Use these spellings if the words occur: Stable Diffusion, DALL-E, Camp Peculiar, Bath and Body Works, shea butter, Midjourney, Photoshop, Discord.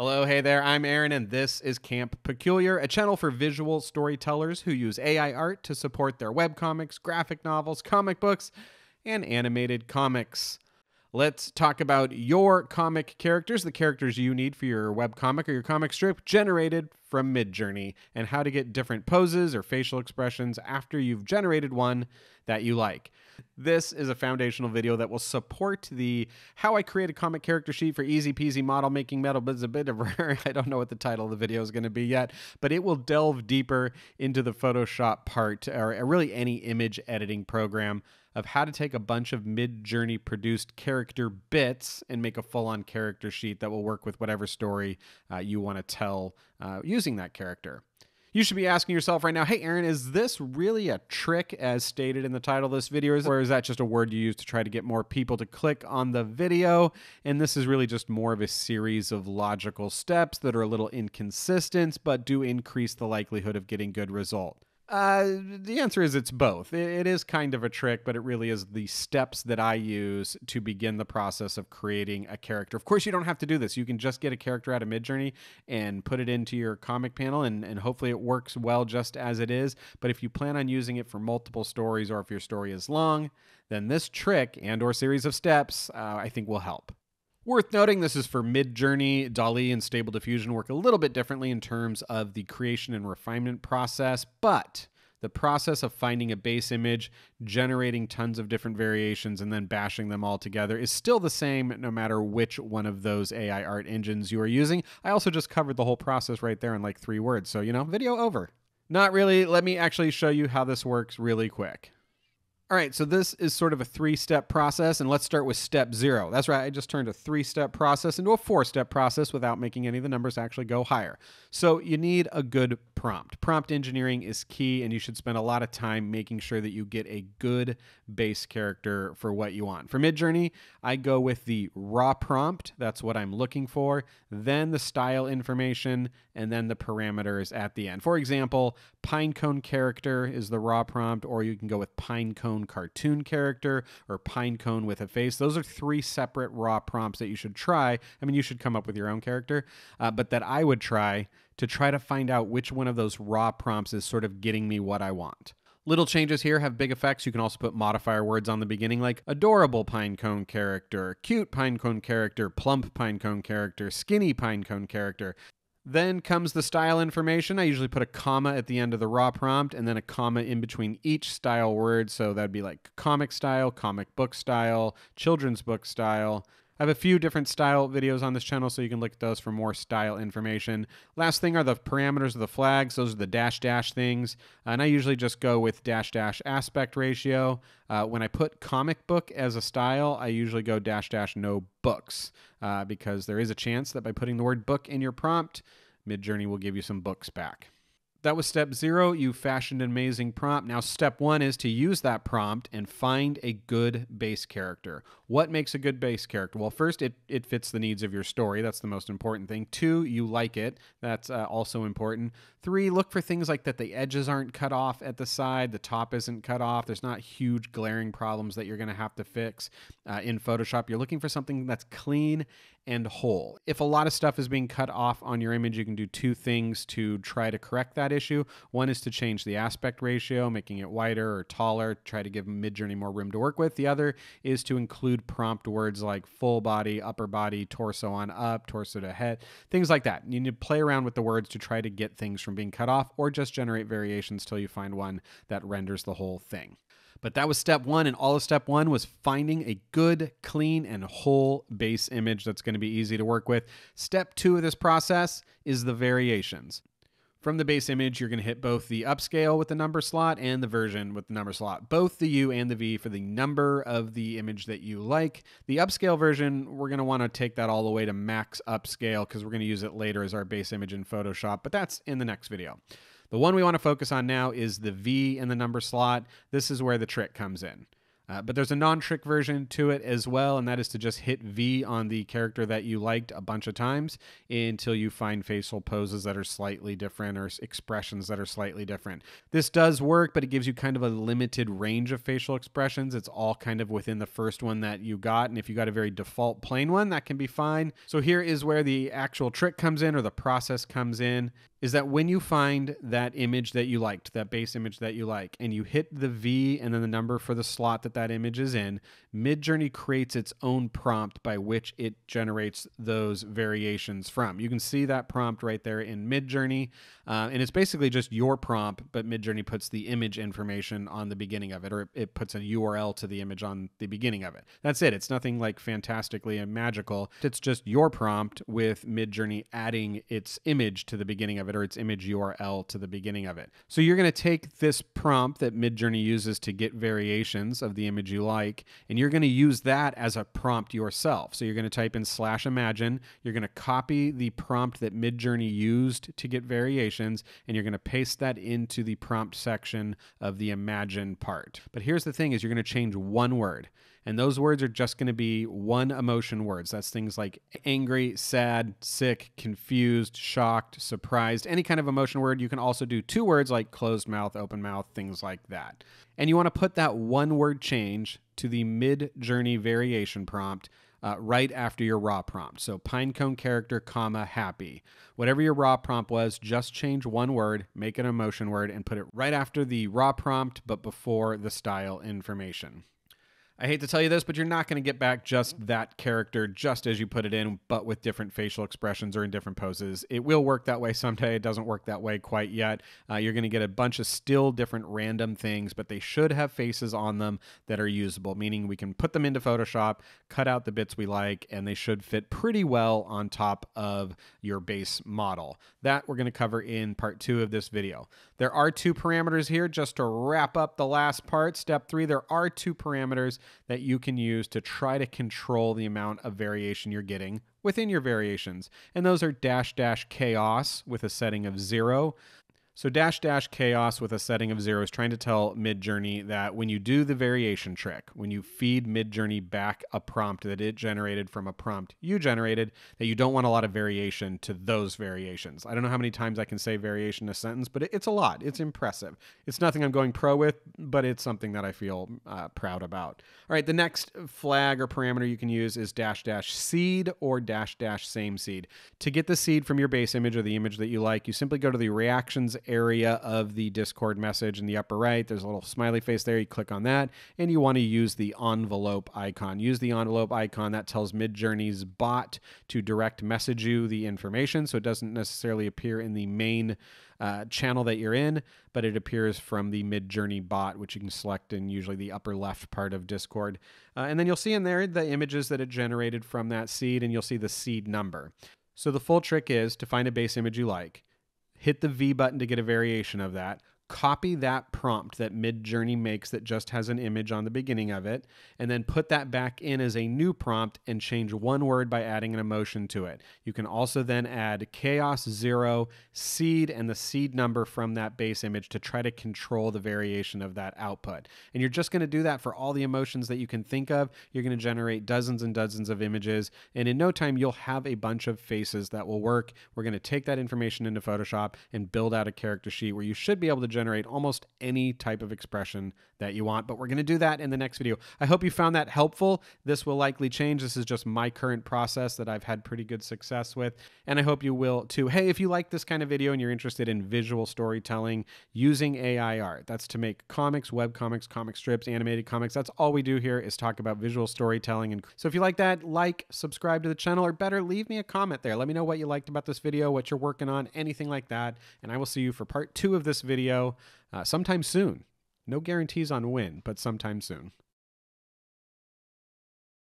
Hello, hey there, I'm Aaron, and this is Camp Peculiar, a channel for visual storytellers who use AI art to support their webcomics, graphic novels, comic books, and animated comics. Let's talk about your comic characters, the characters you need for your webcomic or your comic strip generated from Midjourney, and how to get different poses or facial expressions after you've generated one that you like. This is a foundational video that will support the how I create a comic character sheet for easy peasy model making metal, but it's a bit of rare. I don't know what the title of the video is going to be yet, but it will delve deeper into the Photoshop part, or really any image editing program, of how to take a bunch of Midjourney produced character bits and make a full-on character sheet that will work with whatever story you want to tell using that character. You should be asking yourself right now, hey, Aaron, is this really a trick as stated in the title of this video, or is that just a word you use to try to get more people to click on the video? And this is really just more of a series of logical steps that are a little inconsistent, but do increase the likelihood of getting good result. The answer is it's both. It is kind of a trick, but it really is the steps that I use to begin the process of creating a character. Of course, you don't have to do this. You can just get a character out of Midjourney and put it into your comic panel, and hopefully it works well just as it is. But if you plan on using it for multiple stories, or if your story is long, then this trick and or series of steps, I think will help. Worth noting, this is for Midjourney. DALL-E and Stable Diffusion work a little bit differently in terms of the creation and refinement process, but the process of finding a base image, generating tons of different variations, and then bashing them all together is still the same no matter which one of those AI art engines you are using. I also just covered the whole process right there in like 3 words, so, you know, video over. Not really. Let me actually show you how this works really quick. All right, so this is sort of a 3-step process, and let's start with step 0. That's right, I just turned a 3-step process into a 4-step process without making any of the numbers actually go higher. So you need a good prompt. Prompt engineering is key, and you should spend a lot of time making sure that you get a good base character for what you want. For Midjourney, I go with the raw prompt. That's what I'm looking for. Then the style information, and then the parameters at the end. For example, pinecone character is the raw prompt, or you can go with pinecone cartoon character or pinecone with a face. Those are 3 separate raw prompts that you should try. I mean, you should come up with your own character, but that I would try to find out which one of those raw prompts is sort of getting me what I want. Little changes here have big effects. You can also put modifier words on the beginning, like adorable pinecone character, cute pinecone character, plump pinecone character, skinny pinecone character. Then comes the style information. I usually put a comma at the end of the raw prompt and then a comma in between each style word. So that'd be like comic style, comic book style, children's book style. I have a few different style videos on this channel, so you can look at those for more style information. Last thing are the parameters of the flags. Those are the dash dash things. And I usually just go with dash dash aspect ratio. When I put comic book as a style, I usually go dash dash no books, because there is a chance that by putting the word book in your prompt, Midjourney will give you some books back. That was step 0. You fashioned an amazing prompt. Now step 1 is to use that prompt and find a good base character. What makes a good base character? Well, first, it fits the needs of your story. That's the most important thing. 2, you like it. That's also important. 3, look for things like that the edges aren't cut off at the side, the top isn't cut off, there's not huge glaring problems that you're going to have to fix in Photoshop. You're looking for something that's clean and whole. If a lot of stuff is being cut off on your image, you can do 2 things to try to correct that issue. One is to change the aspect ratio, making it wider or taller, try to give Midjourney more room to work with. The other is to include prompt words like full body, upper body, torso on up, torso to head, things like that. You need to play around with the words to try to get things from being cut off, or just generate variations till you find one that renders the whole thing. But that was step 1, and all of step 1 was finding a good, clean, and whole base image that's going to be easy to work with. Step 2 of this process is the variations. From the base image, you're going to hit both the upscale with the number slot and the version with the number slot, both the U and the V for the number of the image that you like. The upscale version, we're going to want to take that all the way to max upscale because we're going to use it later as our base image in Photoshop, but that's in the next video. The one we want to focus on now is the V in the number slot. This is where the trick comes in. But there's a non-trick version to it as well, and that is to just hit V on the character that you liked a bunch of times until you find facial poses that are slightly different or expressions that are slightly different. This does work, but it gives you kind of a limited range of facial expressions. It's all kind of within the first one that you got, and if you got a very default plain one, that can be fine. So here is where the actual trick comes in, or the process comes in, is that when you find that image that you liked, that base image that you like, and you hit the V and then the number for the slot that that image is in, Midjourney creates its own prompt by which it generates those variations from. You can see that prompt right there in Midjourney, and it's basically just your prompt, but Midjourney puts the image information on the beginning of it, or it puts a URL to the image on the beginning of it. That's it. It's nothing like fantastically and magical. It's just your prompt with Midjourney adding its image to the beginning of it, or its image URL to the beginning of it. So you're going to take this prompt that Midjourney uses to get variations of the image you like, and you're going to use that as a prompt yourself. So you're going to type in /imagine, you're going to copy the prompt that Midjourney used to get variations, and you're going to paste that into the prompt section of the imagine part. But here's the thing, is you're going to change one word. And those words are just going to be one emotion words. That's things like angry, sad, sick, confused, shocked, surprised, any kind of emotion word. You can also do two words like closed mouth, open mouth, things like that. And you want to put that one word change to the Midjourney variation prompt right after your raw prompt. So pinecone character, comma, happy. Whatever your raw prompt was, just change one word, make it an emotion word, and put it right after the raw prompt, but before the style information. I hate to tell you this, but you're not going to get back just that character just as you put it in, but with different facial expressions or in different poses. It will work that way someday. It doesn't work that way quite yet. You're going to get a bunch of still different random things, but they should have faces on them that are usable, meaning we can put them into Photoshop, cut out the bits we like, and they should fit pretty well on top of your base model. That we're going to cover in part 2 of this video. There are 2 parameters here. Just to wrap up the last part, step 3, there are 2 parameters that you can use to try to control the amount of variation you're getting within your variations. And those are --chaos with a setting of 0. So --chaos with a setting of 0 is trying to tell Midjourney that when you do the variation trick, when you feed Midjourney back a prompt that it generated from a prompt you generated, that you don't want a lot of variation to those variations. I don't know how many times I can say variation in a sentence, but it's a lot. It's impressive. It's nothing I'm going pro with, but it's something that I feel proud about. All right, the next flag or parameter you can use is --seed or --same seed. To get the seed from your base image or the image that you like, you simply go to the reactions area of the Discord message in the upper right. There's a little smiley face there. You click on that, and you want to use the envelope icon. Use the envelope icon. That tells Midjourney's bot to direct message you the information, so it doesn't necessarily appear in the main channel that you're in, but it appears from the Midjourney bot, which you can select in usually the upper left part of Discord. And then you'll see in there the images that it generated from that seed, and you'll see the seed number. So the full trick is to find a base image you like, hit the V button to get a variation of that, copy that prompt that Midjourney makes that just has an image on the beginning of it, and then put that back in as a new prompt and change one word by adding an emotion to it. You can also then add --chaos 0, seed, and the seed number from that base image to try to control the variation of that output. And you're just going to do that for all the emotions that you can think of. You're going to generate dozens and dozens of images, and in no time you'll have a bunch of faces that will work. We're going to take that information into Photoshop and build out a character sheet where you should be able to generate almost any type of expression that you want, but we're going to do that in the next video. I hope you found that helpful. This will likely change. This is just my current process that I've had pretty good success with, and I hope you will too. Hey, if you like this kind of video and you're interested in visual storytelling using AI art, that's to make comics, web comics, comic strips, animated comics, that's all we do here is talk about visual storytelling. And so if you like that, like, subscribe to the channel, or better, leave me a comment there. Let me know what you liked about this video, what you're working on, anything like that, and I will see you for part 2 of this video. Sometime soon. No guarantees on when, but sometime soon.